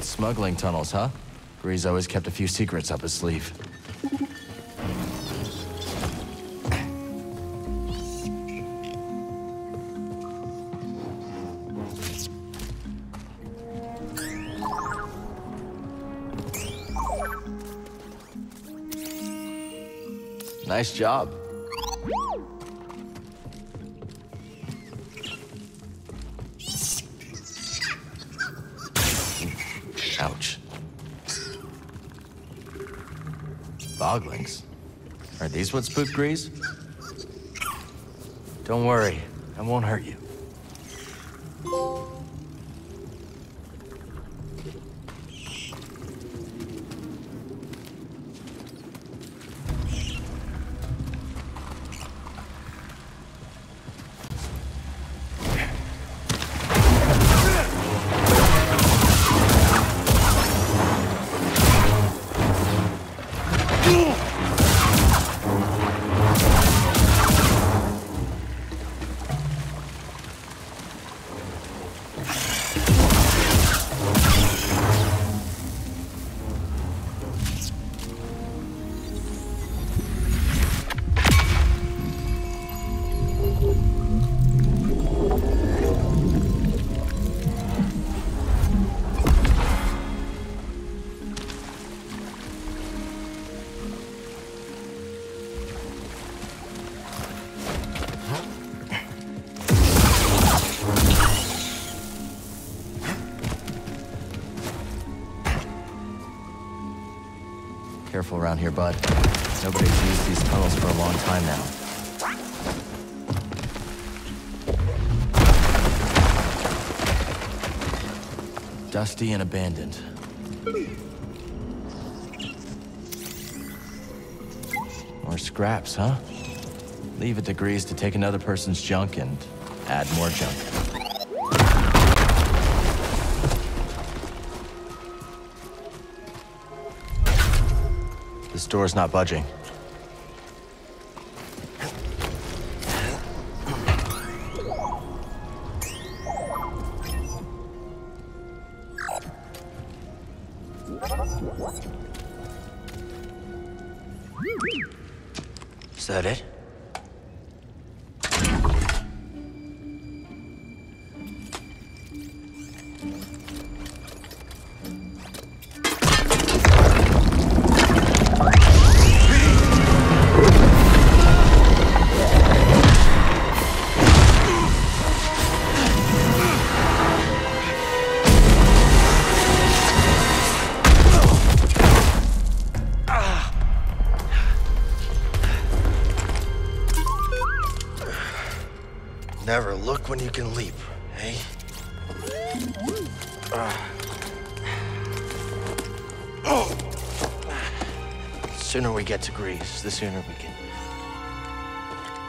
old smuggling tunnels, huh? Greez always kept a few secrets up his sleeve. Nice job. Ouch. Boglings. Are these what spooked Greez? Don't worry, I won't hurt you. Careful around here, bud. Nobody's used these tunnels for a long time now. Dusty and abandoned. More scraps, huh? Leave it to Greez to take another person's junk and add more junk. This door's not budging. Is that it? Never look when you can leap, eh? The sooner we get to Greez, the sooner we can...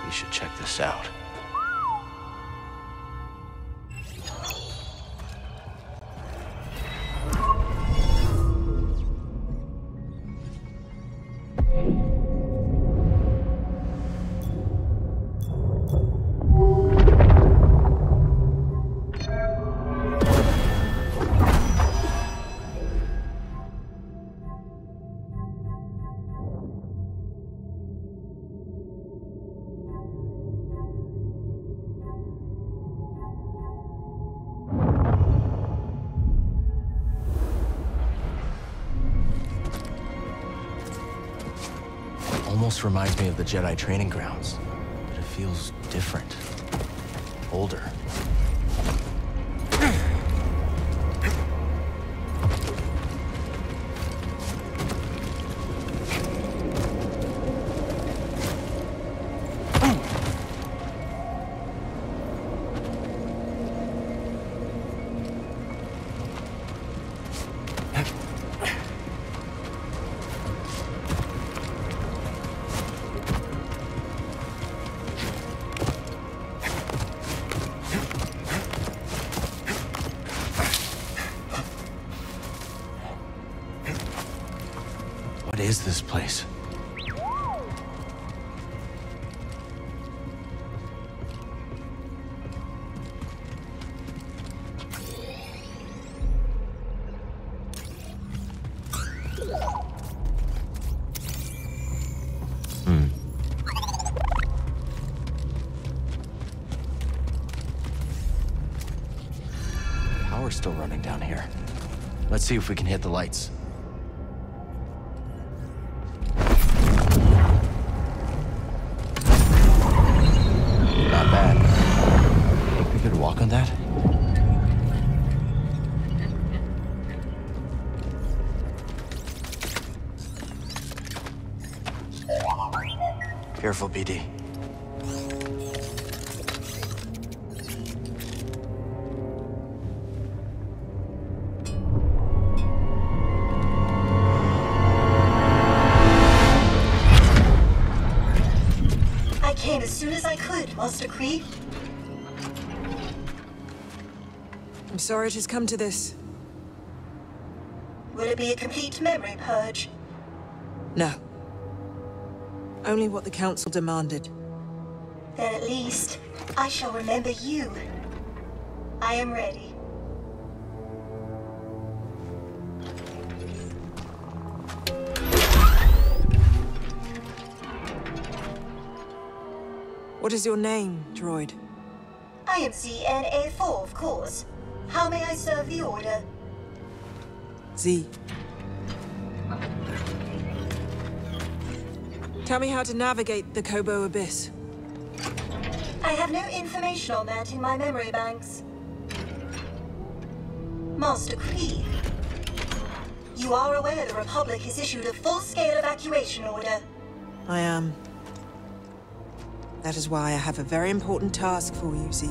We should check this out. Almost reminds me of the Jedi training grounds, but it feels different, older. What is this place? power's still running down here. Let's see if we can hit the lights. Not bad. Think we could walk on that? Careful, BD. Master Cree? I'm sorry it has come to this. Will it be a complete memory purge? No. Only what the Council demanded. Then at least I shall remember you. I am ready. What is your name, droid? I am CNA4, of course. How may I serve the Order? Z. Tell me how to navigate the Koboh Abyss. I have no information on that in my memory banks. Master Cree, you are aware the Republic has issued a full-scale evacuation order. I am. That is why I have a very important task for you, Z.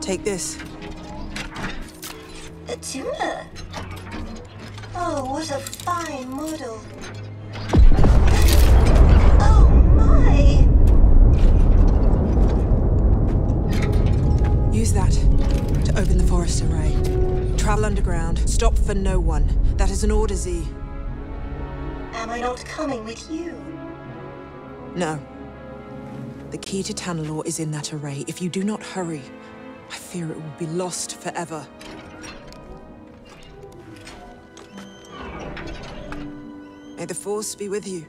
Take this. A tuner? Oh, what a fine model. Oh, my! Use that to open the forest array. Travel underground. Stop for no one. That is an order, Z. Am I not coming with you? No. The key to Tanalorr is in that array. If you do not hurry, I fear it will be lost forever. May the Force be with you.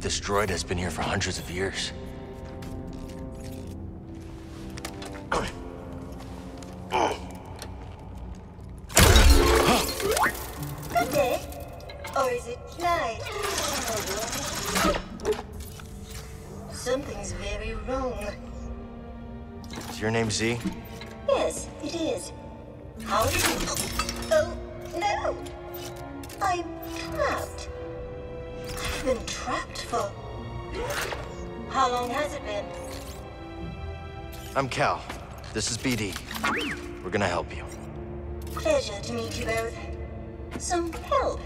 This droid has been here for hundreds of years. Good day. Or is it night? Something's very wrong. Is your name Z? Yes, it is. How did you... Oh, no! I'm trapped. I've been trapped for... How long has it been? I'm Cal. This is BD. We're gonna help you. Pleasure to meet you both. Some help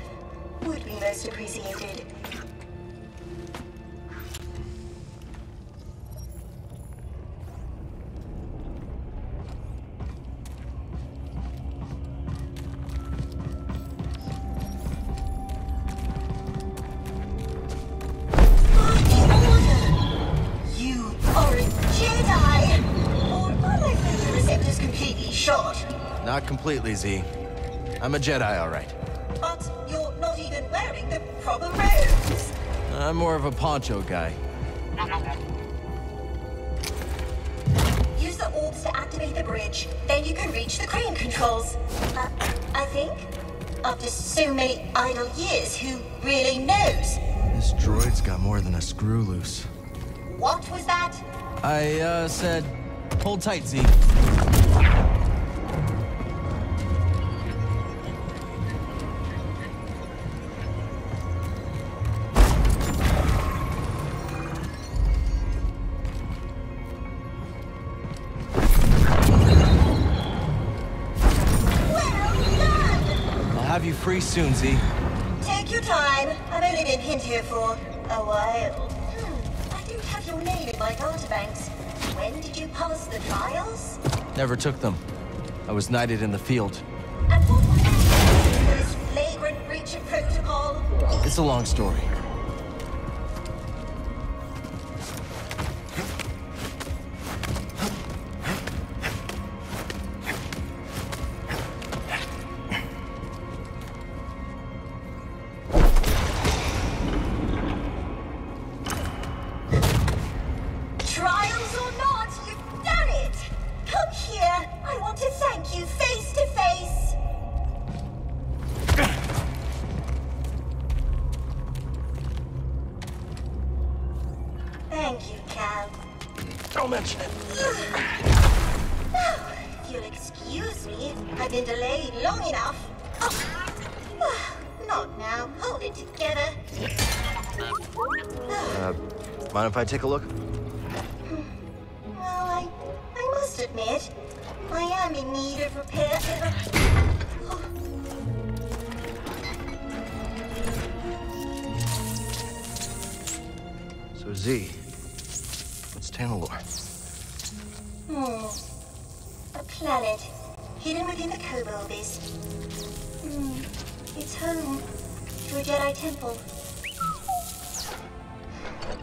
would be most appreciated. Not completely, Z. I'm a Jedi, all right. But you're not even wearing the proper robes. I'm more of a poncho guy. Use the orbs to activate the bridge. Then you can reach the crane controls. I think, after so many idle years, who really knows? This droid's got more than a screw loose. What was that? I, said, hold tight, Z. Free soon, Z. Take your time. I've only been pinned here for a while. I don't have your name in my data banks. When did you pass the trials? Never took them. I was knighted in the field. And what was that? This flagrant breach of protocol? It's a long story. Thank you, Cal. Don't mention it. Oh, if you'll excuse me, I've been delayed long enough. Oh. Not now. Hold it together. Mind if I take a look? Well, I must admit, I am in need of repair. So, Z, what's Tanalorr? A planet hidden within the Koboh Abyss. It's home to a Jedi temple.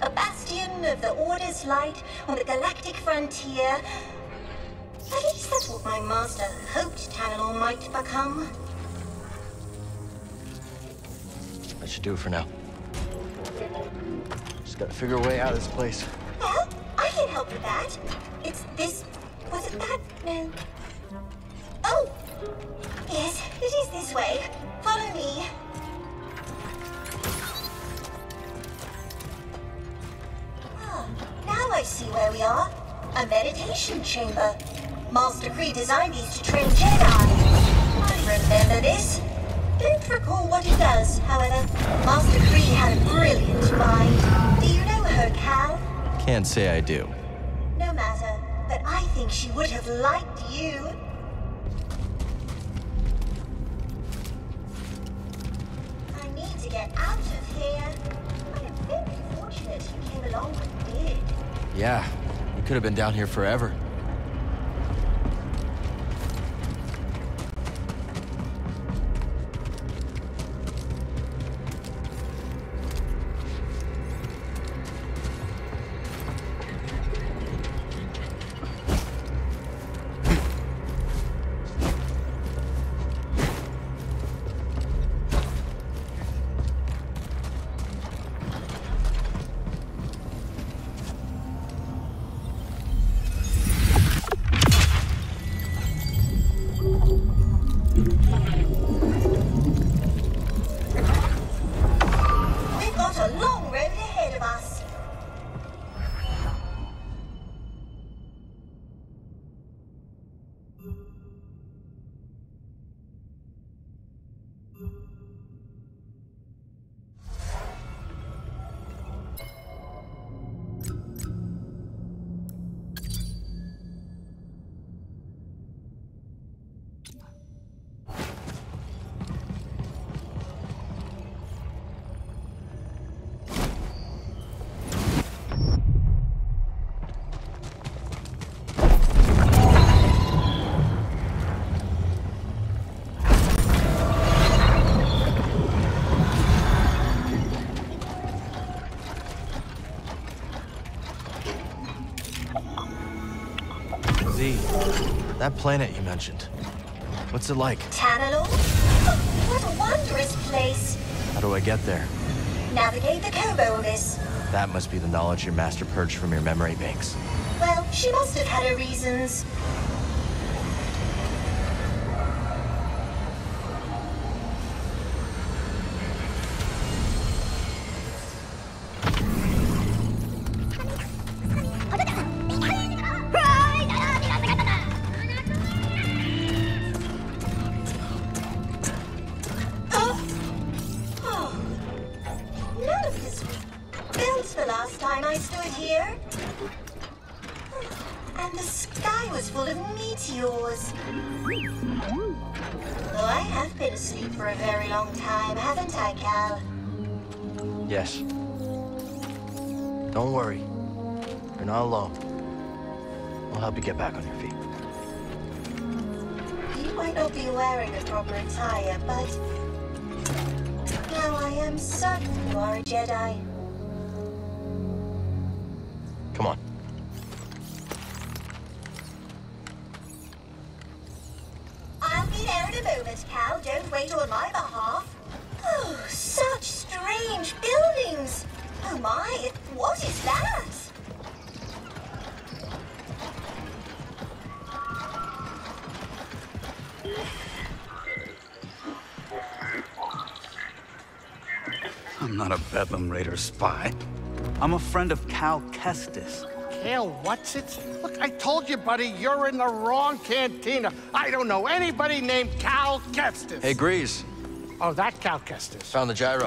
A bastion of the Order's light on the galactic frontier. At least that's what my master hoped Tanalorr might become. That should do it for now. Just gotta figure a way out of this place. Well, I can help with that. It's this... was it that? No. Oh! Yes, it is this way. Follow me. Ah, now I see where we are. A meditation chamber. Master Cree designed these to train Jedi. I remember this. Don't recall what it does, however. Master Cree had a brilliant mind. Do you know her, Cal? Can't say I do. No matter, but I think she would have liked you. Get out of here. I am very fortunate you came along and did. Yeah, we could have been down here forever. That planet you mentioned, what's it like? Tanalorr? What a wondrous place! How do I get there? Navigate the Koboh Abyss. That must be the knowledge your master purged from your memory banks. Well, she must have had her reasons. Get back on your feet. You might not be wearing a proper attire, but now I am certain you are a Jedi. Come on. I'll be there in a moment, Cal. Don't wait on my behalf. Oh, such strange buildings. Oh my, what is that? I'm not a Bedlam Raider spy. I'm a friend of Cal Kestis. Cal, what's it? Look, I told you, buddy, you're in the wrong cantina. I don't know anybody named Cal Kestis. Hey, Greez. Oh, that Cal Kestis. Found the gyro.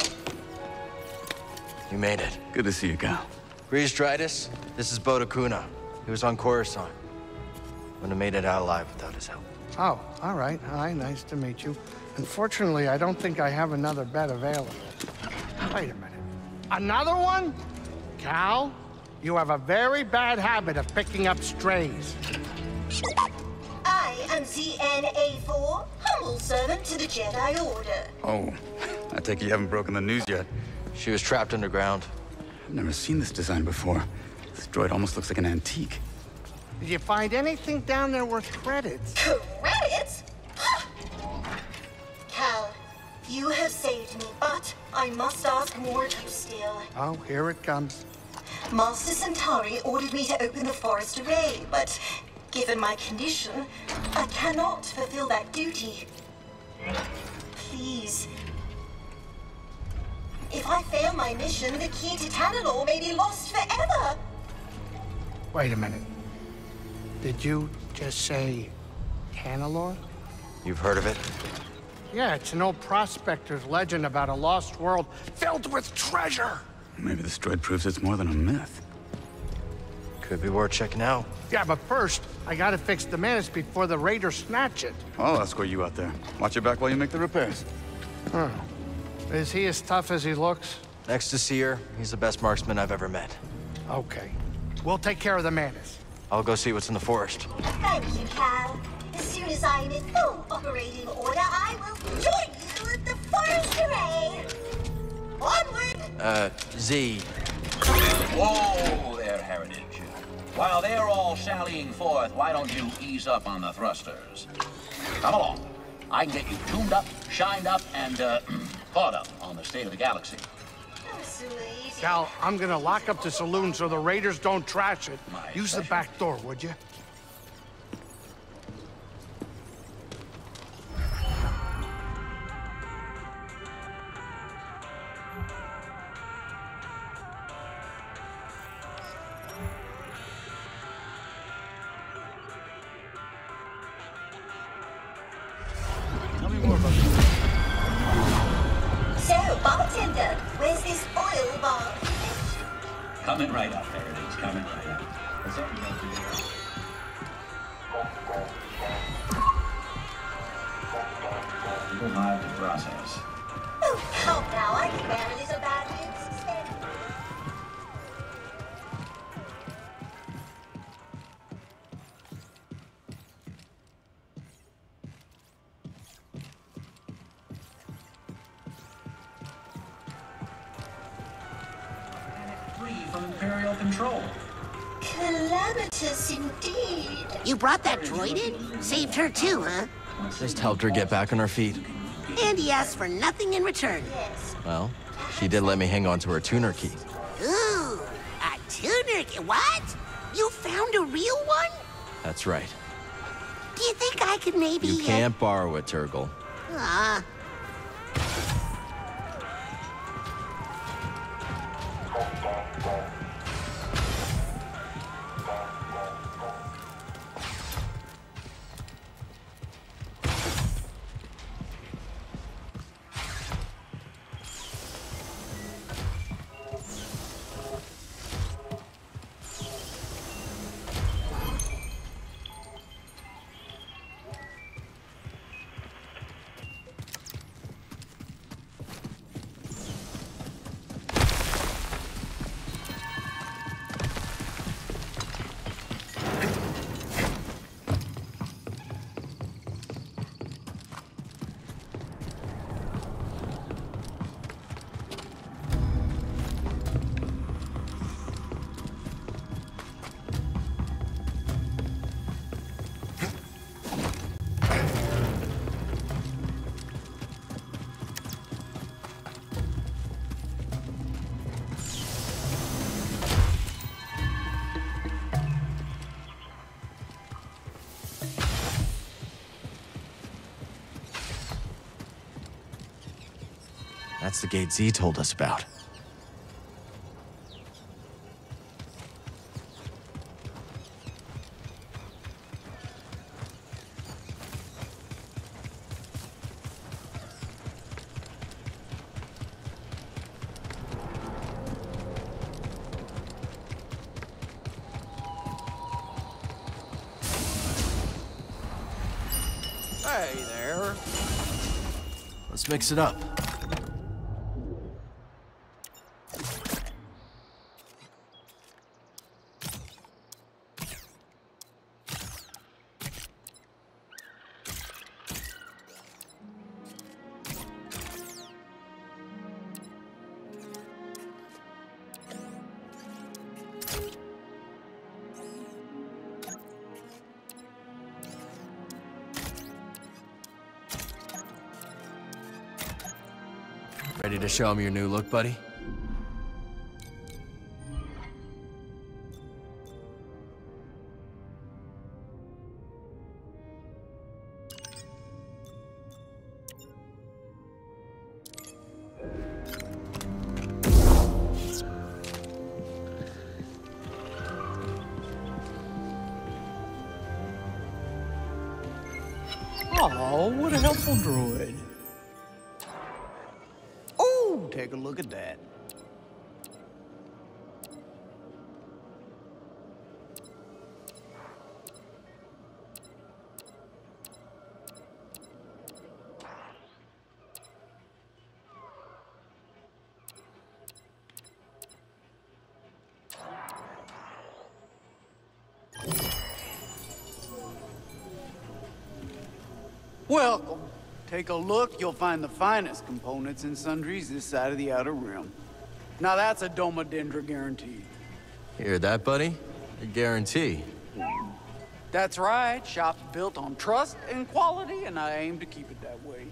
You made it. Good to see you, Cal. Greez Dritus, this is Bode Akuna. He was on Coruscant. Wouldn't have made it out alive without his help. Oh, all right. Hi, nice to meet you. Unfortunately, I don't think I have another bed available. Wait a minute. Another one? Cal? You have a very bad habit of picking up strays. I am CNA4, humble servant to the Jedi Order. Oh, I take it you haven't broken the news yet. She was trapped underground. I've never seen this design before. This droid almost looks like an antique. Did you find anything down there worth credits? Credits? Cal, you have saved me, but I must ask more of you still. Oh, here it comes. Master Santari ordered me to open the forest array, but given my condition, I cannot fulfill that duty. Please. If I fail my mission, the key to Tanalorr may be lost forever. Wait a minute. Did you just say Tanalorr? You've heard of it? Yeah, it's an old prospector's legend about a lost world filled with treasure. Maybe this droid proves it's more than a myth. Could be worth checking out. Yeah, but first, I gotta fix the menace before the raiders snatch it. I'll escort you out there. Watch your back while you make the repairs. Huh. Is he as tough as he looks? Next to Seer, he's the best marksman I've ever met. Okay. We'll take care of the menace. I'll go see what's in the forest. Thank you, Cal. As soon as I am in full operating order, I will join you at the forest array. Onward! Z. Whoa there, Heritage. While they're all sallying forth, why don't you ease up on the thrusters? Come along. I can get you tuned up, shined up, and caught up on the state of the galaxy. Cal, I'm gonna lock up the saloon so the raiders don't trash it. Use the back door, would you? Brought that droid in? Saved her too, huh? Just helped her get back on her feet. And he asked for nothing in return. Well, she did let me hang on to her tuner key. Ooh, a tuner key? What? You found a real one? That's right. Do you think I could maybe... You can't borrow it, Turgle. Aw. That's the gate Z told us about. way there. Let's mix it up. Ready to show him your new look, buddy? Oh, what a helpful droid. Take a look at that. Welcome. Take a look, you'll find the finest components and sundries this side of the Outer Rim. Now that's a Doma Dendra guarantee. Hear that, buddy? A guarantee. That's right. Shop's built on trust and quality, and I aim to keep it that way.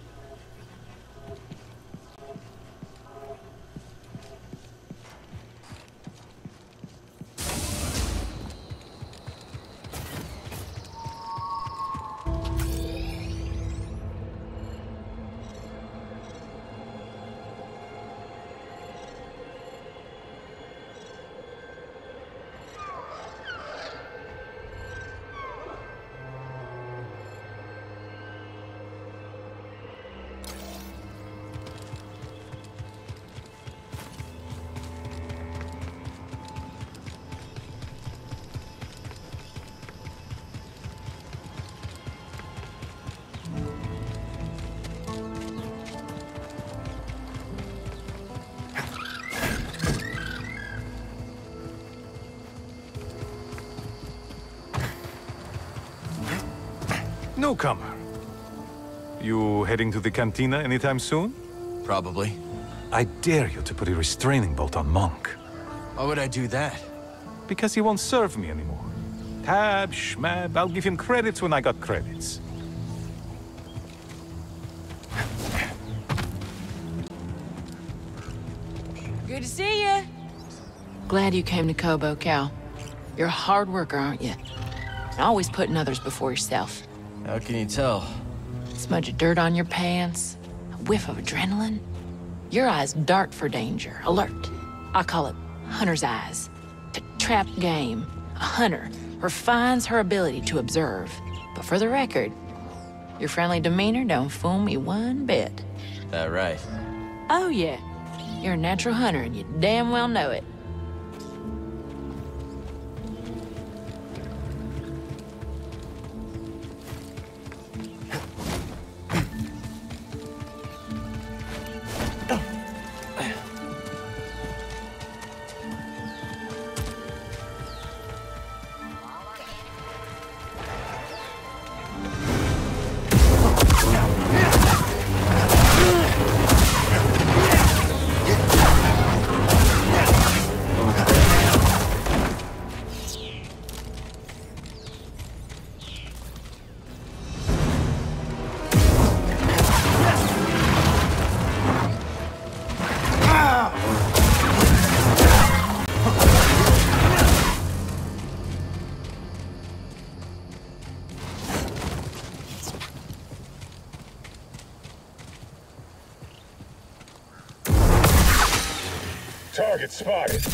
Newcomer. You heading to the cantina anytime soon? Probably. I dare you to put a restraining bolt on Monk. Why would I do that? Because he won't serve me anymore. Tab, schmab, I'll give him credits when I got credits. Good to see you. Glad you came to Kobo, Cal. You're a hard worker, aren't you? And always putting others before yourself. How can you tell? Smudge of dirt on your pants, a whiff of adrenaline. Your eyes dart for danger, alert. I call it hunter's eyes. To trap game, a hunter refines her ability to observe. But for the record, your friendly demeanor don't fool me one bit. That right? Oh yeah. You're a natural hunter and you damn well know it. Target spotted.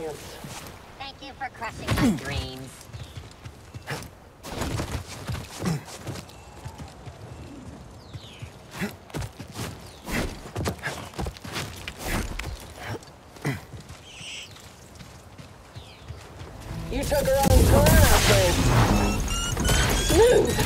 chance. Thank you for crushing my dreams. You took her on Coruscant. Smooth!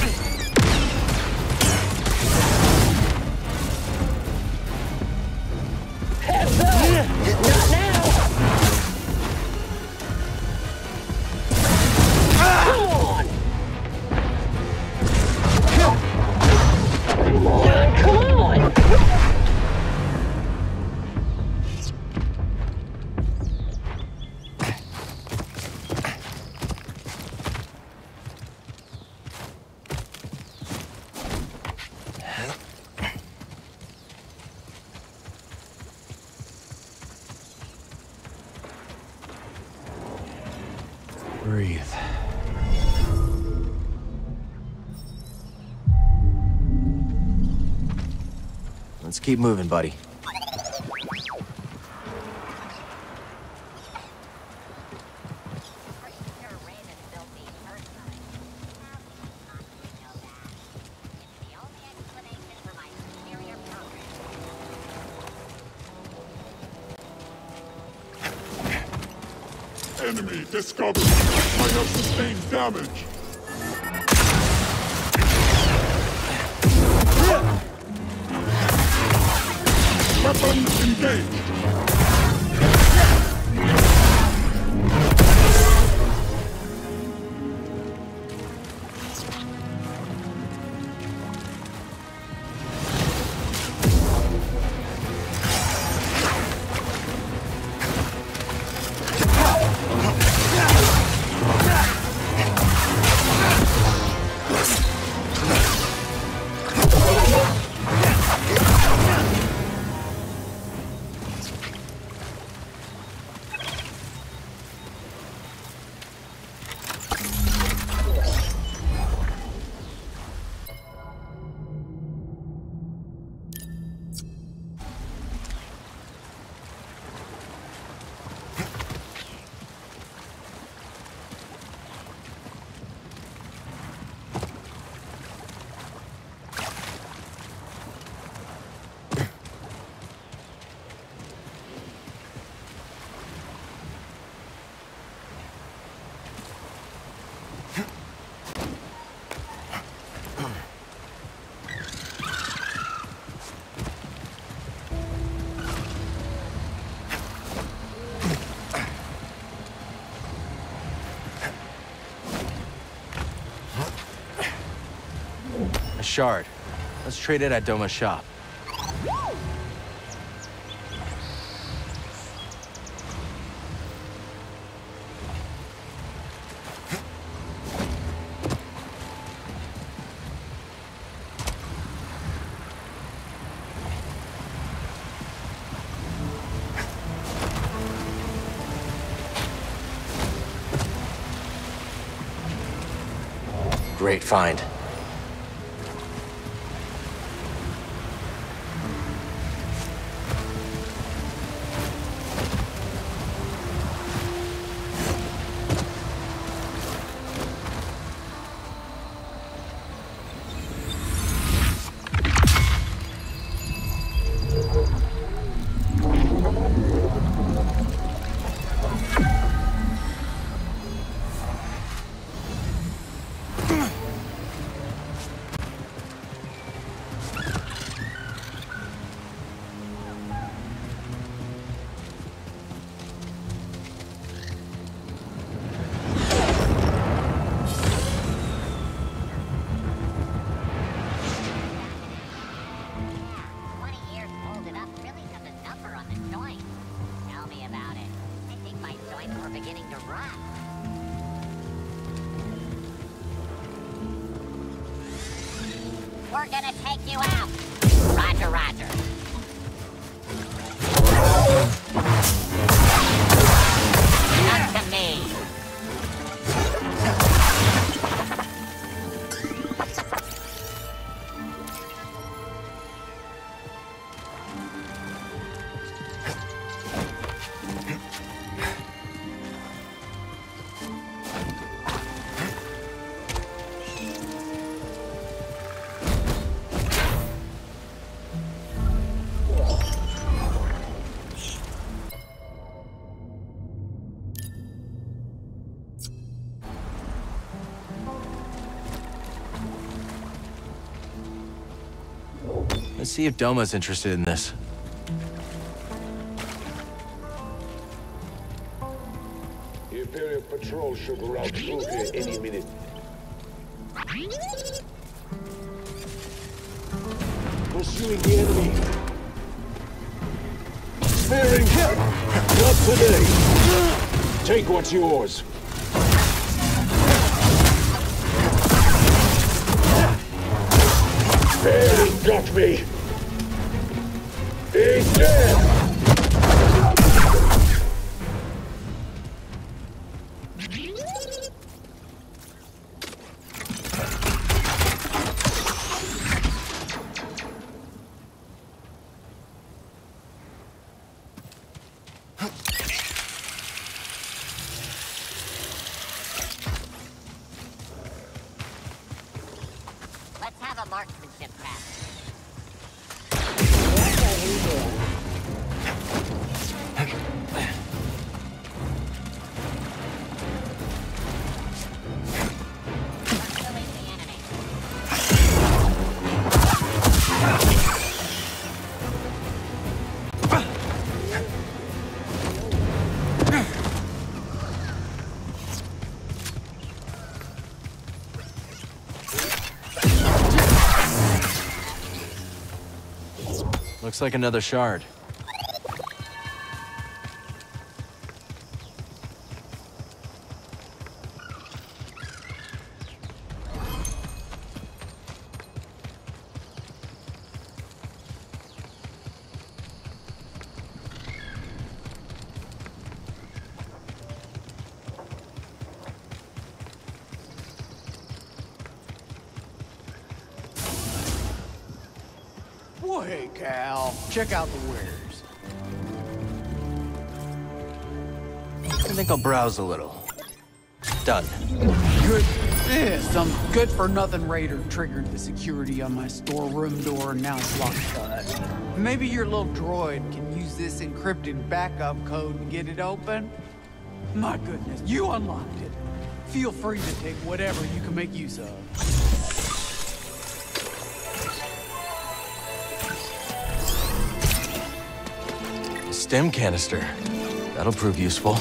Keep moving, buddy. Enemy discovered. Might have sustained damage. Weapons engaged. Shard. Let's trade it at Doma's shop. Great find. Let's see if Doma's interested in this. The Imperial patrol should route through here any minute. Pursuing the enemy. Sparing him! Not today! Take what's yours! Barely got me! He's dead! Looks like another shard. Hey, Cal. Check out the wares. I think I'll browse a little. Done. Good. Some good-for-nothing raider triggered the security on my storeroom door and now it's locked shut. Maybe your little droid can use this encrypted backup code to get it open? My goodness, you unlocked it. Feel free to take whatever you can make use of. Stem canister. That'll prove useful.